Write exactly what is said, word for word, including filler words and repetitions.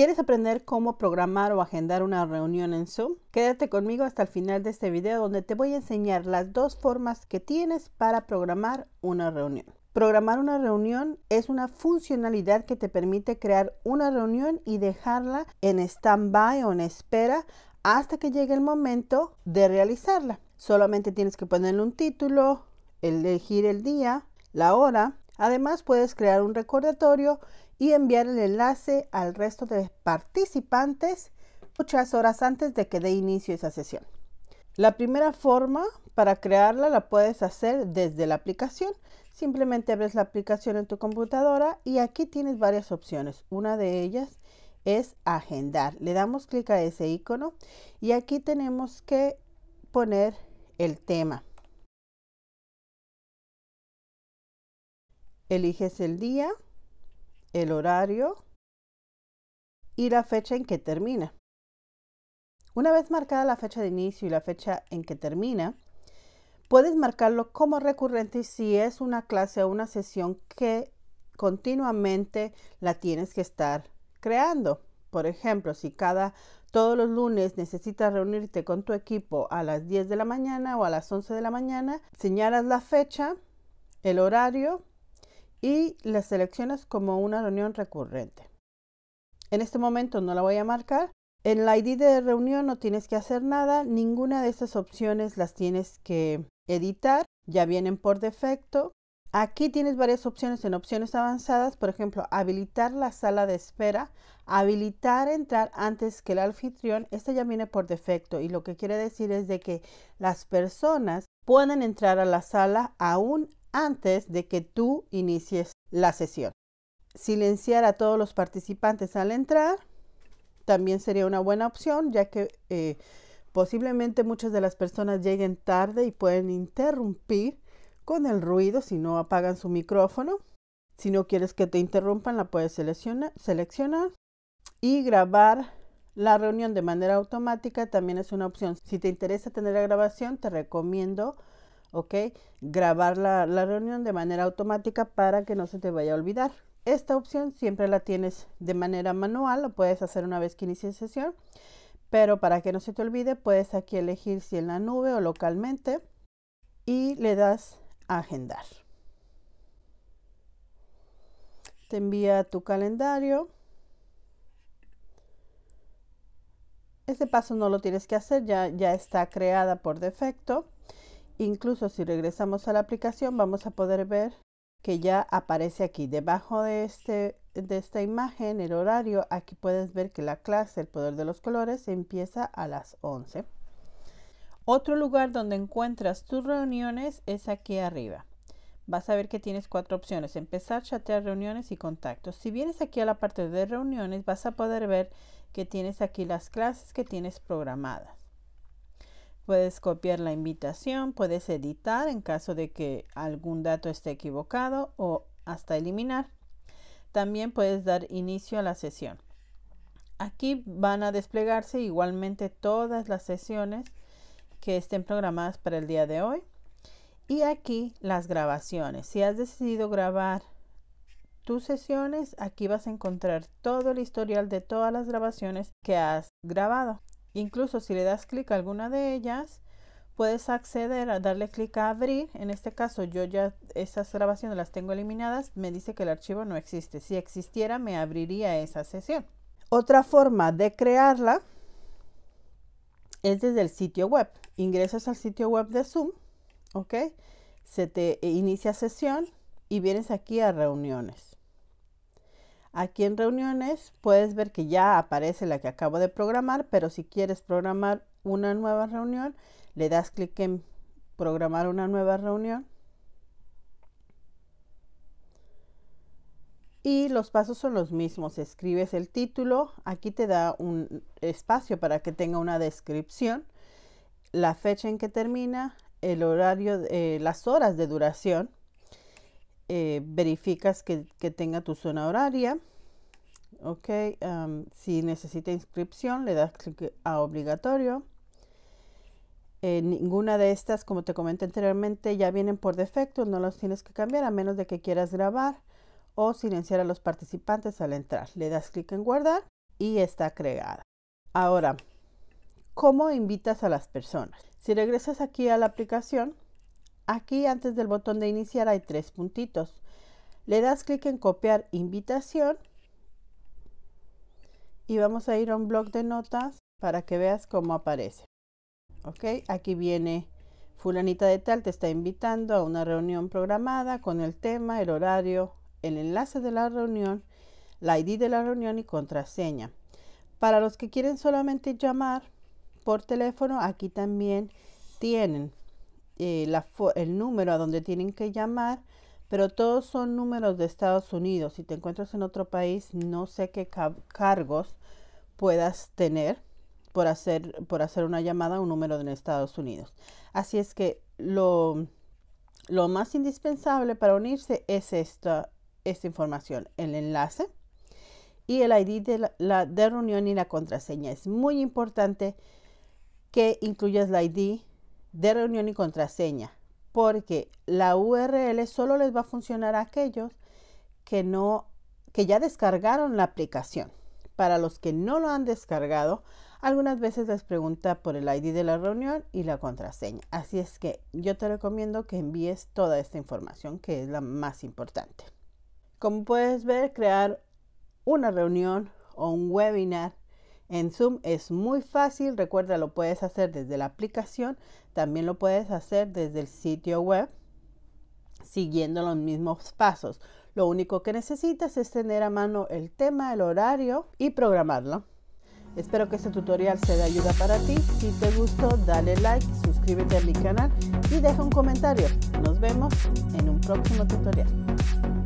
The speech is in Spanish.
¿Quieres aprender cómo programar o agendar una reunión en Zoom? Quédate conmigo hasta el final de este video donde te voy a enseñar las dos formas que tienes para programar una reunión. Programar una reunión es una funcionalidad que te permite crear una reunión y dejarla en stand-by o en espera hasta que llegue el momento de realizarla. Solamente tienes que ponerle un título, elegir el día, la hora. Además, puedes crear un recordatorio y enviar el enlace al resto de participantes muchas horas antes de que dé inicio esa sesión. La primera forma para crearla la puedes hacer desde la aplicación. Simplemente abres la aplicación en tu computadora y aquí tienes varias opciones. Una de ellas es agendar. Le damos clic a ese icono y aquí tenemos que poner el tema. Eliges el día, el horario y la fecha en que termina. Una vez marcada la fecha de inicio y la fecha en que termina, puedes marcarlo como recurrente si es una clase o una sesión que continuamente la tienes que estar creando. Por ejemplo, si cada todos los lunes necesitas reunirte con tu equipo a las diez de la mañana o a las once de la mañana, señalas la fecha, el horario y la seleccionas como una reunión recurrente. En este momento no la voy a marcar. En la I D de reunión no tienes que hacer nada. Ninguna de estas opciones las tienes que editar. Ya vienen por defecto. Aquí tienes varias opciones en opciones avanzadas. Por ejemplo, habilitar la sala de espera. Habilitar entrar antes que el anfitrión. Esta ya viene por defecto. Y lo que quiere decir es de que las personas pueden entrar a la sala aún antes de que tú inicies la sesión. Silenciar a todos los participantes al entrar también sería una buena opción, ya que eh, posiblemente muchas de las personas lleguen tarde y pueden interrumpir con el ruido si no apagan su micrófono. Si no quieres que te interrumpan, la puedes seleccionar, seleccionar y grabar la reunión de manera automática también es una opción. Si te interesa tener la grabación, te recomiendo ¿ok? grabar la, la reunión de manera automática para que no se te vaya a olvidar. Esta opción siempre la tienes de manera manual, lo puedes hacer una vez que inicies sesión, pero para que no se te olvide puedes aquí elegir si en la nube o localmente y le das a agendar. Te envía tu calendario. Este paso no lo tienes que hacer, ya, ya está creada por defecto. Incluso si regresamos a la aplicación vamos a poder ver que ya aparece aquí. Debajo de, este, de esta imagen, el horario, aquí puedes ver que la clase, el poder de los colores, empieza a las once. Otro lugar donde encuentras tus reuniones es aquí arriba. Vas a ver que tienes cuatro opciones. Empezar, chatear, reuniones y contactos. Si vienes aquí a la parte de reuniones vas a poder ver que tienes aquí las clases que tienes programadas. Puedes copiar la invitación, puedes editar en caso de que algún dato esté equivocado o hasta eliminar. También puedes dar inicio a la sesión. Aquí van a desplegarse igualmente todas las sesiones que estén programadas para el día de hoy. Y aquí las grabaciones. Si has decidido grabar tus sesiones, aquí vas a encontrar todo el historial de todas las grabaciones que has grabado. Incluso si le das clic a alguna de ellas, puedes acceder a darle clic a abrir. En este caso yo ya esas grabaciones las tengo eliminadas. Me dice que el archivo no existe. Si existiera me abriría esa sesión. Otra forma de crearla es desde el sitio web. Ingresas al sitio web de Zoom. ¿Ok? Se te inicia sesión y vienes aquí a reuniones. Aquí en reuniones puedes ver que ya aparece la que acabo de programar, pero si quieres programar una nueva reunión, le das clic en programar una nueva reunión. Y los pasos son los mismos. Escribes el título, aquí te da un espacio para que tenga una descripción, la fecha en que termina, el horario, eh, las horas de duración. Eh, verificas que, que tenga tu zona horaria. Ok, um, si necesita inscripción le das clic a obligatorio. Eh, ninguna de estas, como te comenté anteriormente, ya vienen por defecto, no las tienes que cambiar a menos de que quieras grabar o silenciar a los participantes al entrar. Le das clic en guardar y está creada. Ahora, ¿cómo invitas a las personas? Si regresas aquí a la aplicación, aquí antes del botón de iniciar hay tres puntitos. Le das clic en copiar invitación y vamos a ir a un bloc de notas para que veas cómo aparece. Ok, aquí viene fulanita de tal, te está invitando a una reunión programada con el tema, el horario, el enlace de la reunión, la I D de la reunión y contraseña. Para los que quieren solamente llamar por teléfono, aquí también tienen eh, la, el número a donde tienen que llamar, pero todos son números de Estados Unidos. Si te encuentras en otro país, no sé qué cargos puedas tener por hacer, por hacer una llamada a un número de Estados Unidos. Así es que lo, lo más indispensable para unirse es esta, esta información, el enlace y el I D de la, la de reunión y la contraseña. Es muy importante que incluyas la I D de reunión y contraseña, porque la U R L solo les va a funcionar a aquellos que, no, que ya descargaron la aplicación. Para los que no lo han descargado, algunas veces les pregunta por el I D de la reunión y la contraseña. Así es que yo te recomiendo que envíes toda esta información, que es la más importante. Como puedes ver, crear una reunión o un webinar en Zoom es muy fácil. Recuerda, lo puedes hacer desde la aplicación, también lo puedes hacer desde el sitio web, siguiendo los mismos pasos. Lo único que necesitas es tener a mano el tema, el horario y programarlo. Espero que este tutorial sea de ayuda para ti. Si te gustó, dale like, suscríbete a mi canal y deja un comentario. Nos vemos en un próximo tutorial.